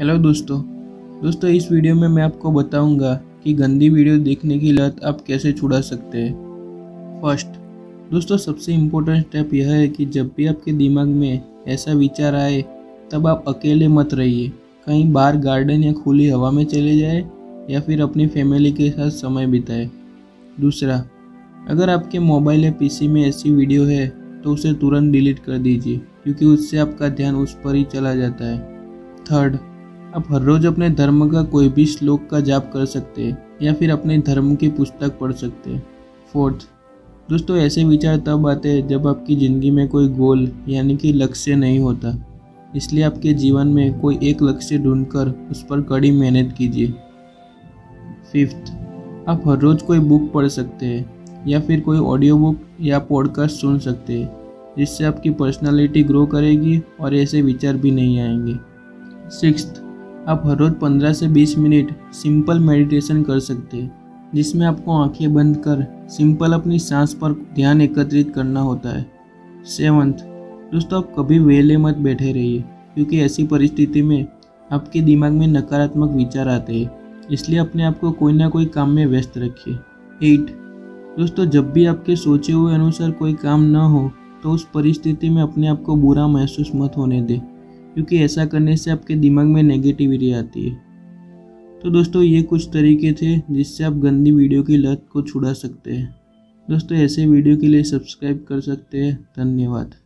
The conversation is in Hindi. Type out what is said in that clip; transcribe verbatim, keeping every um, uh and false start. हेलो दोस्तों दोस्तों इस वीडियो में मैं आपको बताऊंगा कि गंदी वीडियो देखने की लत आप कैसे छुड़ा सकते हैं। फर्स्ट दोस्तों सबसे इम्पोर्टेंट स्टेप यह है कि जब भी आपके दिमाग में ऐसा विचार आए तब आप अकेले मत रहिए, कहीं बाहर गार्डन या खुली हवा में चले जाए या फिर अपनी फैमिली के साथ समय बिताए। दूसरा, अगर आपके मोबाइल या पीसी में ऐसी वीडियो है तो उसे तुरंत डिलीट कर दीजिए, क्योंकि उससे आपका ध्यान उस पर ही चला जाता है। थर्ड, आप हर रोज़ अपने धर्म का कोई भी श्लोक का जाप कर सकते हैं या फिर अपने धर्म की पुस्तक पढ़ सकते हैं। फोर्थ दोस्तों, ऐसे विचार तब आते हैं जब आपकी ज़िंदगी में कोई गोल यानी कि लक्ष्य नहीं होता, इसलिए आपके जीवन में कोई एक लक्ष्य ढूंढकर उस पर कड़ी मेहनत कीजिए। फिफ्थ, आप हर रोज़ कोई बुक पढ़ सकते हैं या फिर कोई ऑडियो बुक या पॉडकास्ट सुन सकते हैं, जिससे आपकी पर्सनालिटी ग्रो करेगी और ऐसे विचार भी नहीं आएंगे। सिक्स्थ, आप हर रोज़ पंद्रह से बीस मिनट सिंपल मेडिटेशन कर सकते हैं, जिसमें आपको आंखें बंद कर सिंपल अपनी सांस पर ध्यान एकत्रित करना होता है। सेवन्थ दोस्तों, आप कभी वेले मत बैठे रहिए, क्योंकि ऐसी परिस्थिति में आपके दिमाग में नकारात्मक विचार आते हैं, इसलिए अपने आप को कोई ना कोई काम में व्यस्त रखिए। एट दोस्तों, जब भी आपके सोचे हुए अनुसार कोई काम ना हो तो उस परिस्थिति में अपने आप को बुरा महसूस मत होने दें, क्योंकि ऐसा करने से आपके दिमाग में नेगेटिविटी आती है। तो दोस्तों ये कुछ तरीके थे जिससे आप गंदी वीडियो की लत को छुड़ा सकते हैं। दोस्तों ऐसे वीडियो के लिए सब्सक्राइब कर सकते हैं। धन्यवाद।